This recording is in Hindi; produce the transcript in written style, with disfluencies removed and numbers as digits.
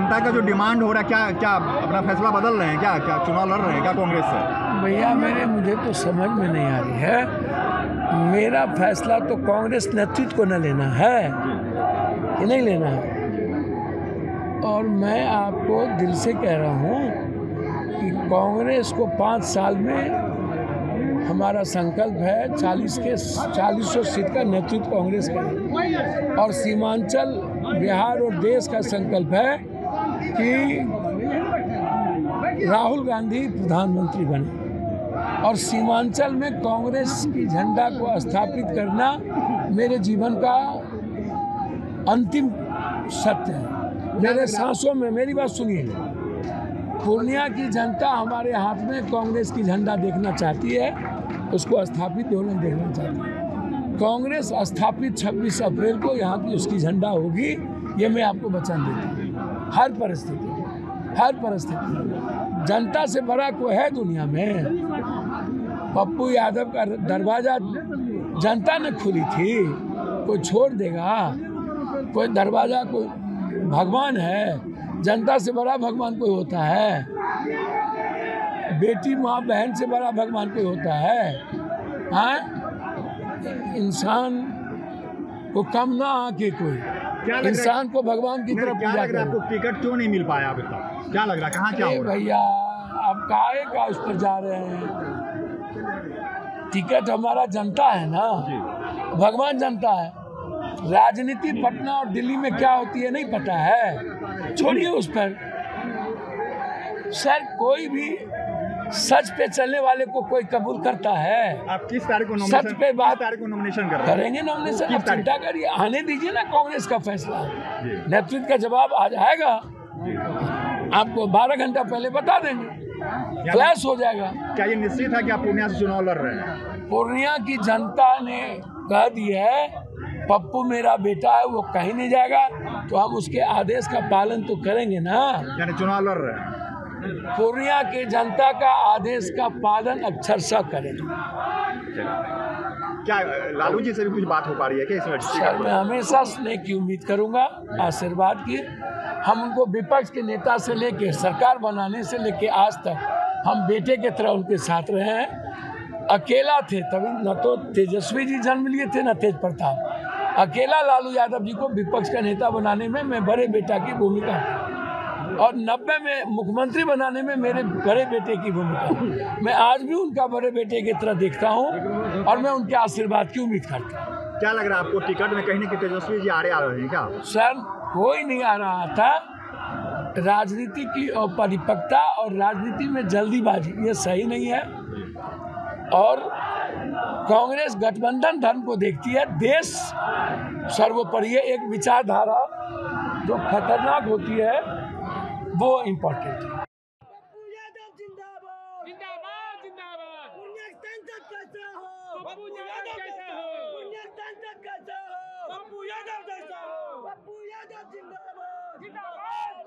जनता का जो डिमांड हो रहा है, क्या क्या अपना फैसला बदल रहे हैं, क्या क्या चुनाव लड़ रहे हैं क्या कांग्रेस से? भैया मुझे तो समझ में नहीं आ रही है। मेरा फैसला तो कांग्रेस नेतृत्व को न लेना है, ये नहीं लेना है। और मैं आपको दिल से कह रहा हूँ कि कांग्रेस को 5 साल में हमारा संकल्प है 40 सीट का नेतृत्व कांग्रेस का, और सीमांचल बिहार और देश का संकल्प है कि राहुल गांधी प्रधानमंत्री बने, और सीमांचल में कांग्रेस की झंडा को स्थापित करना मेरे जीवन का अंतिम सत्य है, मेरे सांसों में। मेरी बात सुनिए, पूर्णिया की जनता हमारे हाथ में कांग्रेस की झंडा देखना चाहती है, उसको स्थापित होने देखना चाहती है। कांग्रेस स्थापित 26 अप्रैल को यहाँ की उसकी झंडा होगी, ये मैं आपको वचन देता हूँ। हर परिस्थिति जनता से बड़ा कोई है दुनिया में? पप्पू यादव का दरवाज़ा जनता ने खोली थी, कोई छोड़ देगा? कोई दरवाज़ा कोई भगवान है? जनता से बड़ा भगवान कोई होता है? बेटी माँ बहन से बड़ा भगवान कोई होता है? हाँ, इंसान को कम ना आके कोई, इंसान को भगवान की तरफ पूजा कर। आपको टिकट क्यों नहीं मिल पाया अभी तक, क्या लग रहा है, कहाँ क्या हो रहा है? भैया आप काहे का उस पर जा रहे हैं? टिकट हमारा जनता है ना, भगवान जनता है। राजनीति पटना और दिल्ली में क्या होती है नहीं पता है, छोड़िए उस पर। सर कोई भी सच पे चलने वाले को कोई कबूल करता है? आप किस तारीख को सच पे बात को नॉमिनेशन करेंगे? नॉमिनेशन आप चिंता करिए, आने दीजिए ना कांग्रेस का फैसला, नेतृत्व का जवाब आ जाएगा। आपको 12 घंटा पहले बता देंगे, क्लैश हो जाएगा। क्या ये निश्चित है कि आप पूर्णिया से चुनाव लड़ रहे हैं? पूर्णिया की जनता ने कह दिया है पप्पू मेरा बेटा है, वो कहीं नहीं जाएगा, तो हम उसके आदेश का पालन तो करेंगे ना। यानी चुनाव लड़ रहे हैं, पूर्णिया के जनता का आदेश का पालन अक्षरशः करेंगे। क्या लालू जी से भी कुछ बात हो पा रही है क्या इसमें? सर मैं हमेशा स्नेह की उम्मीद करूंगा, आशीर्वाद की। हम उनको विपक्ष के नेता से लेके सरकार बनाने से लेके आज तक हम बेटे के तरह उनके साथ रहे हैं। अकेला थे तभी, न तो तेजस्वी जी जन्म लिए थे न तेज प्रताप, अकेला लालू यादव जी को विपक्ष का नेता बनाने में मैं बड़े बेटा की भूमिका, और 90 में मुख्यमंत्री बनाने में मेरे बड़े बेटे की भूमिका। मैं आज भी उनका बड़े बेटे की तरह देखता हूं और मैं उनके आशीर्वाद की उम्मीद करता हूं। क्या लग रहा है आपको टिकट में कहीं ना कहीं तेजस्वी जी आ रहे हैं क्या? सर कोई नहीं आ रहा था। राजनीति की अपरिपक्वता और राजनीति में जल्दीबाजी ये सही नहीं है, और कांग्रेस गठबंधन धर्म को देखती है, देश सर्वोपरि। एक विचारधारा जो खतरनाक होती है वो इम्पोर्टेंट है। पप्पू यादव जिंदाबाद जिंदाबाद जिंदाबाद। पप्पू यादव कैसा हो? पप्पू यादव जैसा हो। पप्पू यादव जिंदाबाद जिंदाबाद।